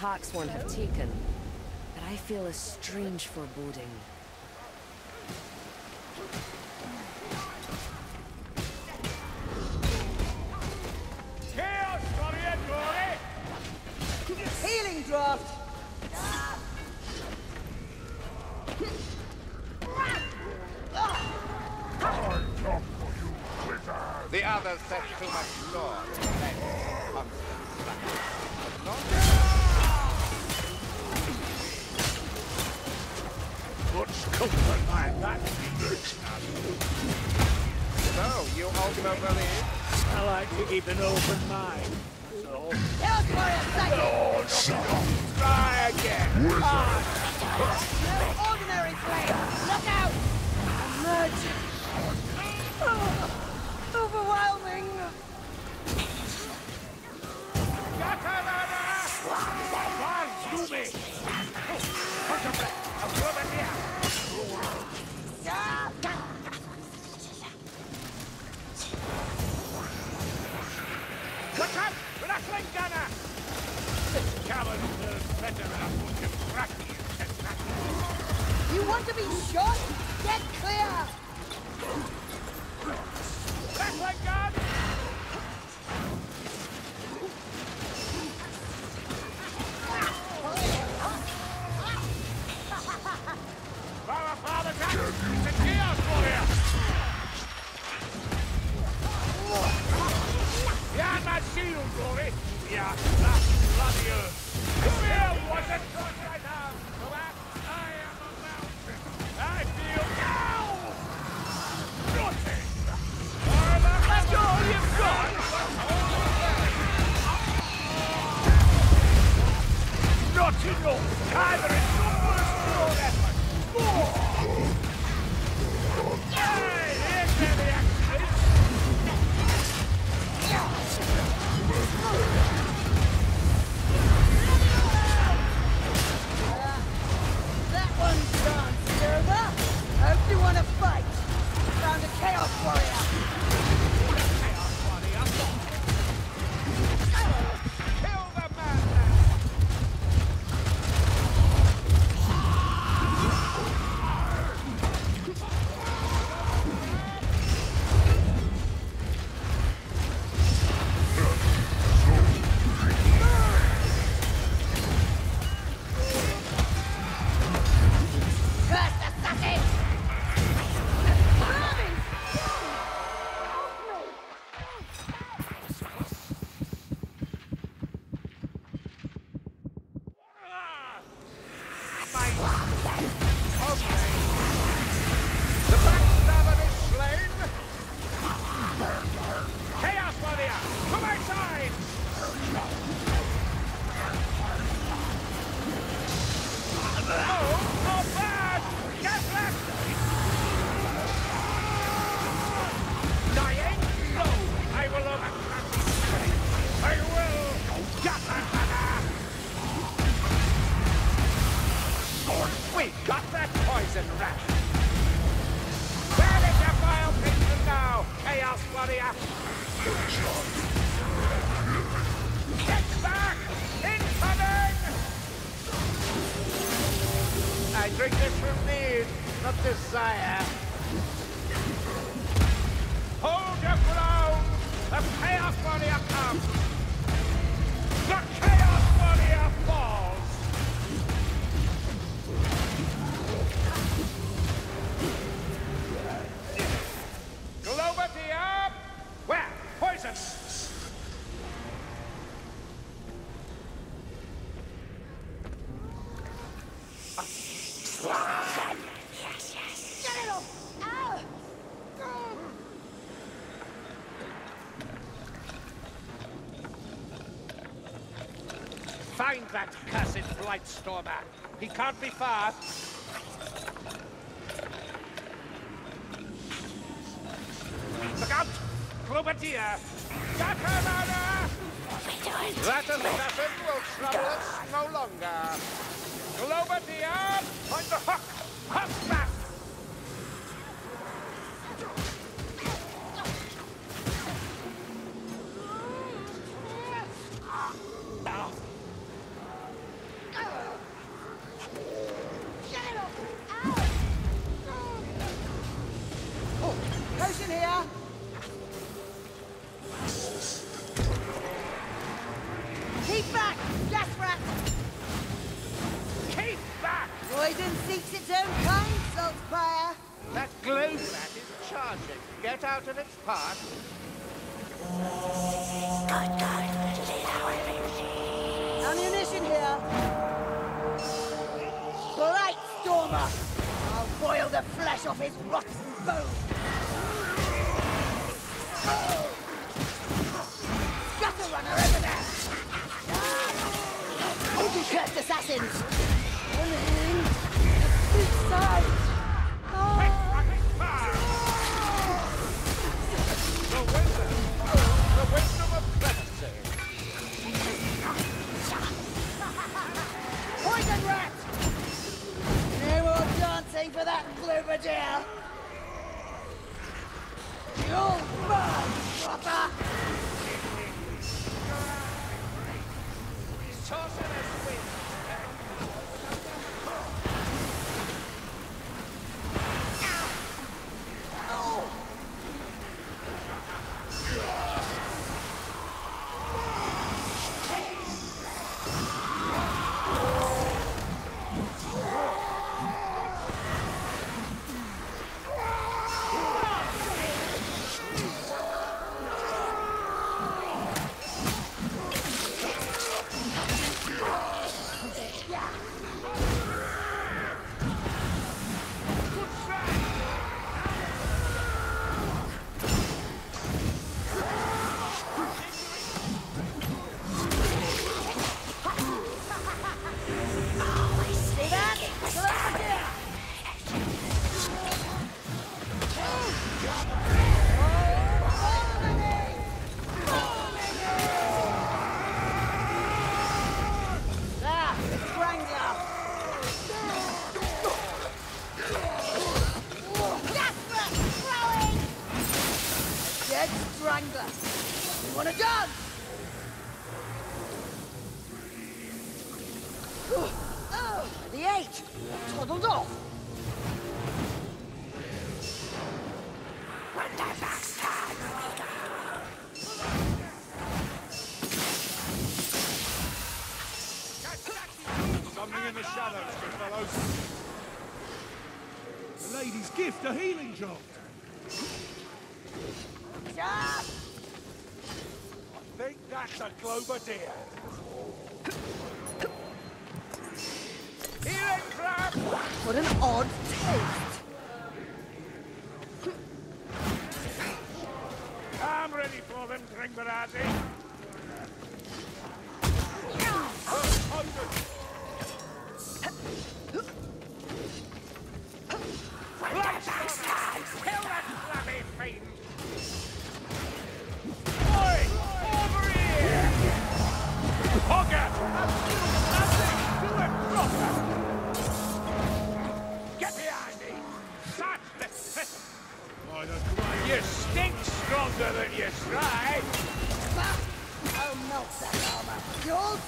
Parkswan have taken, but I feel a strange foreboding. Healing draft! The others said too much lore. What's comfort by that? So, you ultimately believe? I like to keep an open mind. So... Try again! Wizard! No ordinary flame! Look out! Emerging! Oh, overwhelming! What's up? Rattling gunner! This coward knows better than a bunch of cracky and you want to be shot? Get clear! Rattling gun! Find that cursed Blightstormer. He can't be far. Look out! Clovertier! Gatamana! That assassin will trouble us no longer. Clovertier! Find the hook! Huff back! back! Gas rat! Keep back! Royden seeks its own kind, Saltspire. That glow rat is charging. Get out of its path. Ammunition here. Blight Stormer! I'll boil the flesh off his rotten bones. Oh! Gutter runner over there! Cursed assassins! Running! This side! The wisdom! The wisdom of pregnancy! Poison rat! No more dancing for that Globadier! You'll burn, Cropper! Sorcerer's Wind! Oh. A healing job. I think that's a Globadier. Healing crab! What an odd taste. I'm ready for them, Dringbarazzi. Your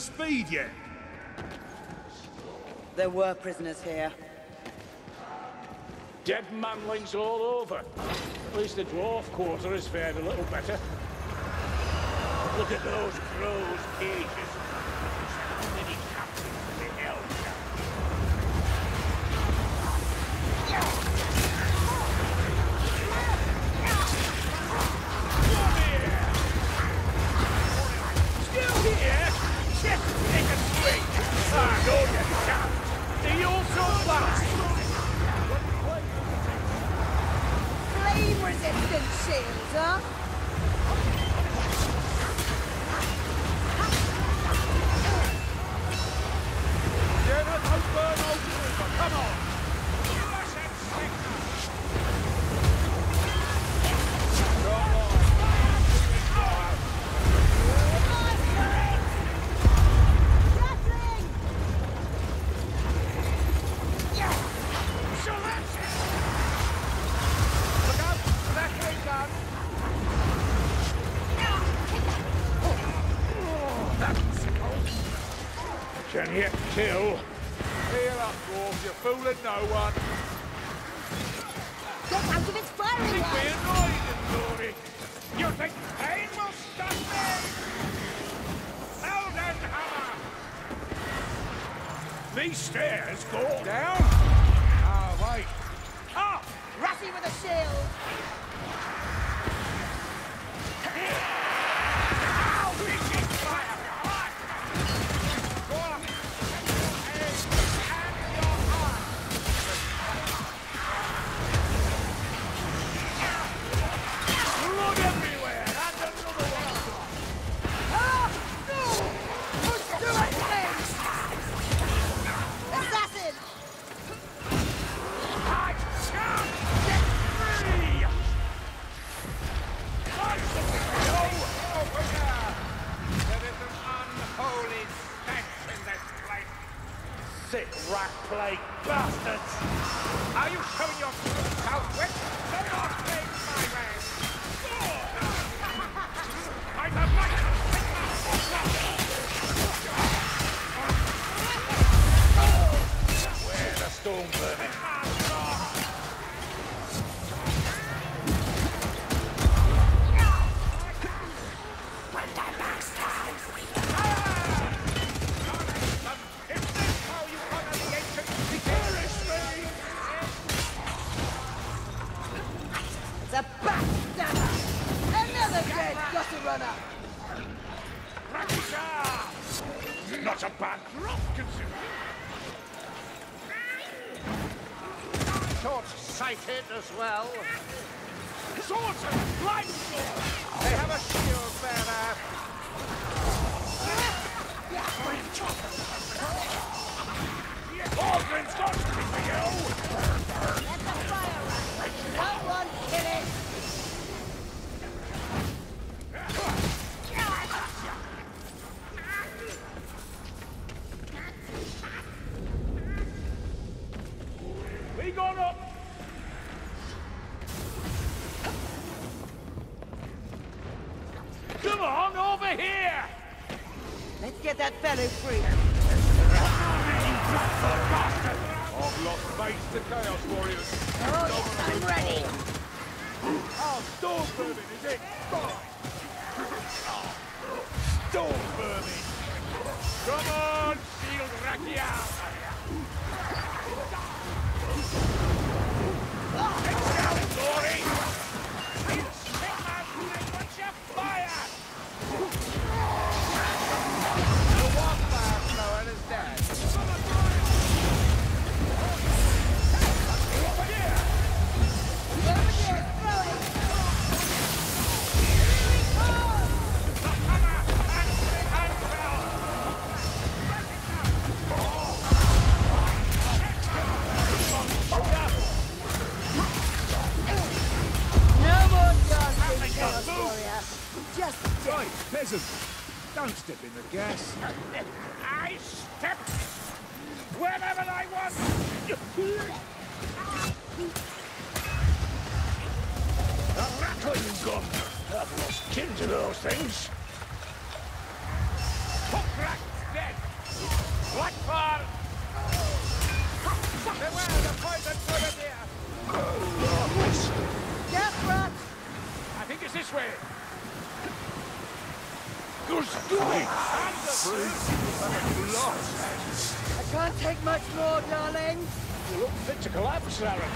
speed yet? There were prisoners here. Dead manlings all over. At least the dwarf quarter has fared a little better. Look at those crows' cages. Come here! can yet kill. Heal up, Dwarves, you're fooling no one. Get out of its firing line! Be annoyed in glory! You think pain will stop me? Elden Hammer! These stairs go down? Ah, oh, wait. Up! Ratty with a shield! Ow! We should fire! As well. Swords and blindfold! They have a shield bearer. Aldrin's got to be for you! Let the fire run. That one, kill it! We got up! Come on, over here! Let's get that fellow free. I've lost face to Chaos Warriors. Oh, I'm ready. Oh, Stormvermin, is it? Stormvermin! Come on, shield Rakia! It's out, glory! Don't step in the gas. I step whenever I want. The rattling's gone. I've lost kin to those things. Hookrat's dead. Blackbar. Beware the poison grenadier. Oh, death rat. I think it's this way. You're stupid! I can't take much more, darling! You look fit to collapse, Aaron.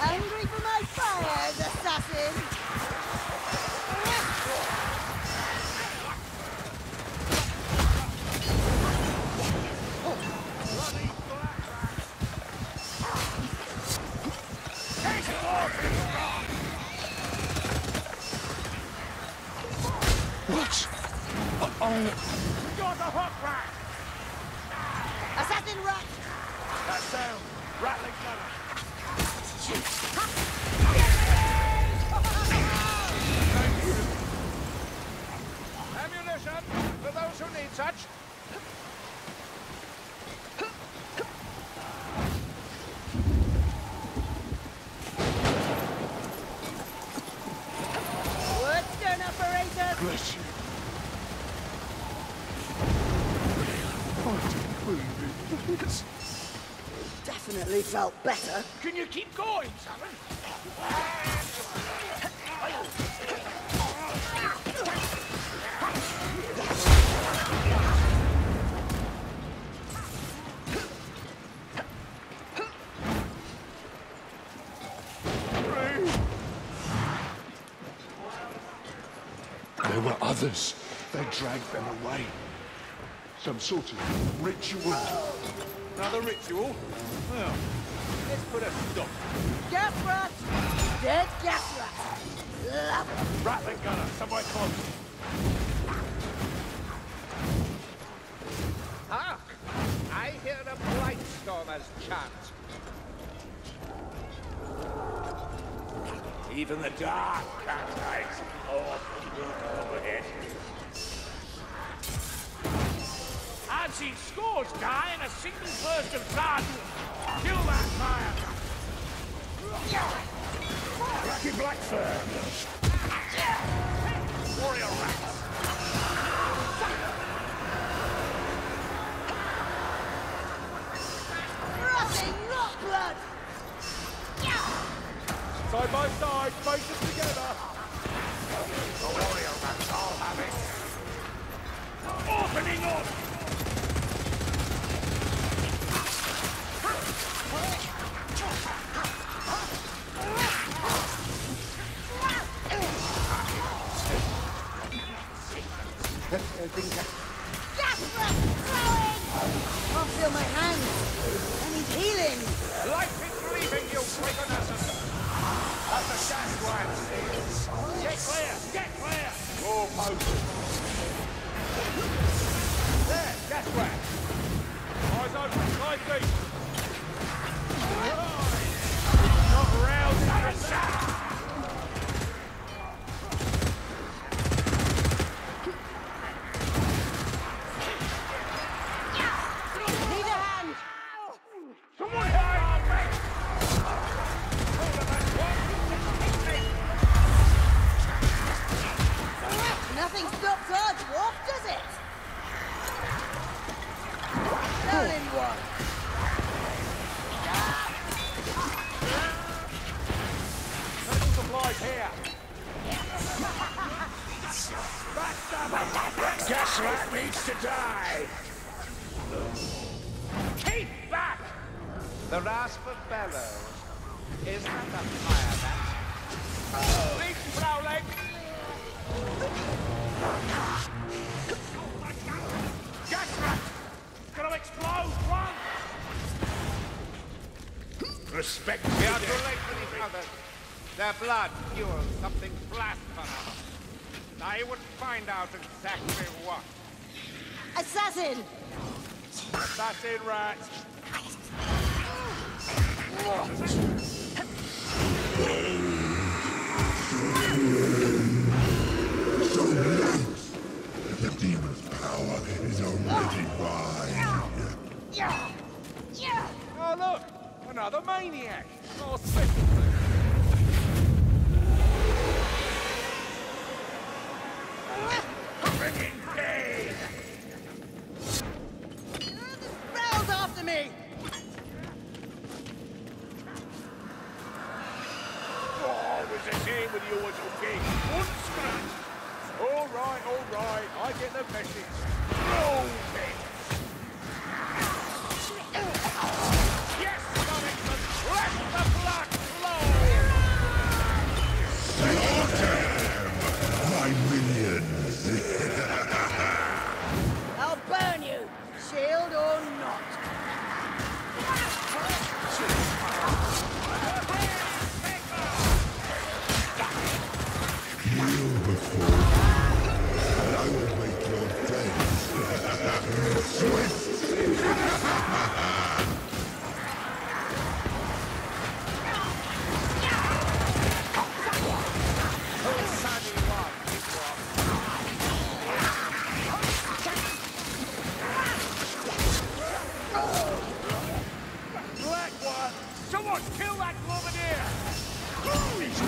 Angry for my fires, assassin! Ammunition! progress. Definitely felt better. Can you keep going, Simon? There were others. They dragged them away. Some sort of ritual. Another ritual? Well, let's put a stop. Gas rat! Dead gas rat! Love it! Rattler gunner, somewhere close. Hark! I hear a blightstormer's chant. Even the dark can't hide. I've seen scores die in a single burst of blood. Kill that fire. Lucky Blackfur. Warrior rats. Rotting rock blood. Side by side, faces together. The warrior rats all have it. Opening up! Can't feel my hands. I need healing. Life is leaving you, Trigonosus. That's a dash one. Get clear! Get clear! Oh, post. There! Dash one. Eyes open. Eyes deep. Knock round. Have a shot! Need a hand! Someone nothing stops our dwarf, does it? Tell him one. Medical supplies here. Guess what needs to die? Keep back! The rasp of bellows. Is that a fire bat? Oh. Leap, Frowleg! Gas rat! Gonna explode! Run! Respect me! We are too late for these others. Their blood fuels something blasphemous. I would find out exactly what. Assassin! Assassin rat! The demon's power is already mine. Oh, look! Another maniac! More special thing. Freaking day! The spell's after me! Oh, it was a shame with you was okay. One scratch! All right, I get the message. Roll it! Yes, Dominican, let the blood flow! Slaughter them, my minions! I'll burn you, shield or not. Kneel before. Swift! He's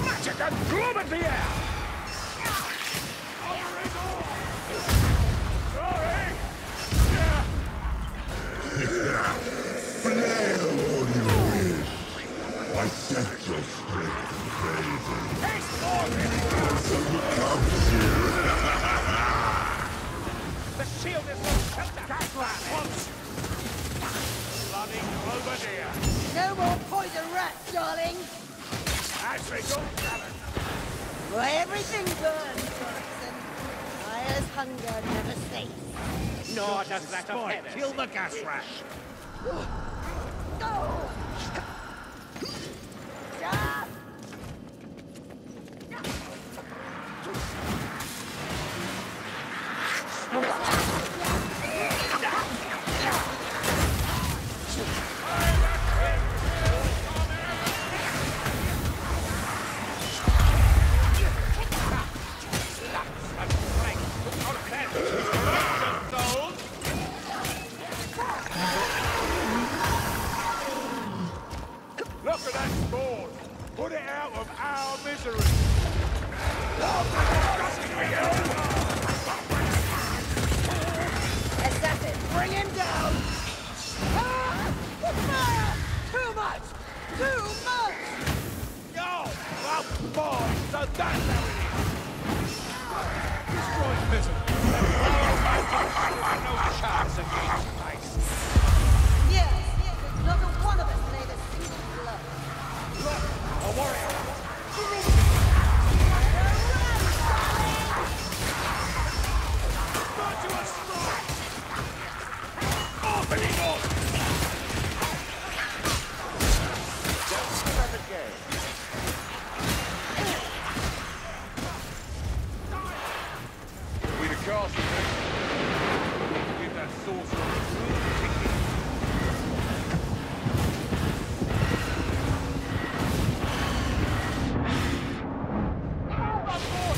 magic and glum in the air! The shield is lost. Flooding over there. No more poison rats, darling. Asrigal Talon. Why everything burns, Watson. Fire's hunger never ceases. Nor does that affect. Kill the gas rat. Go!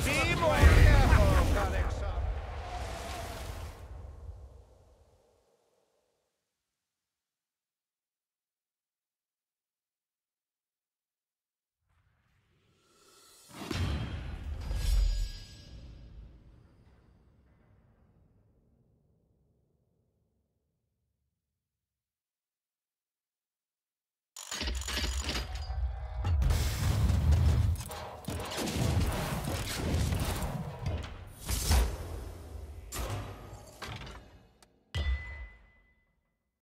Team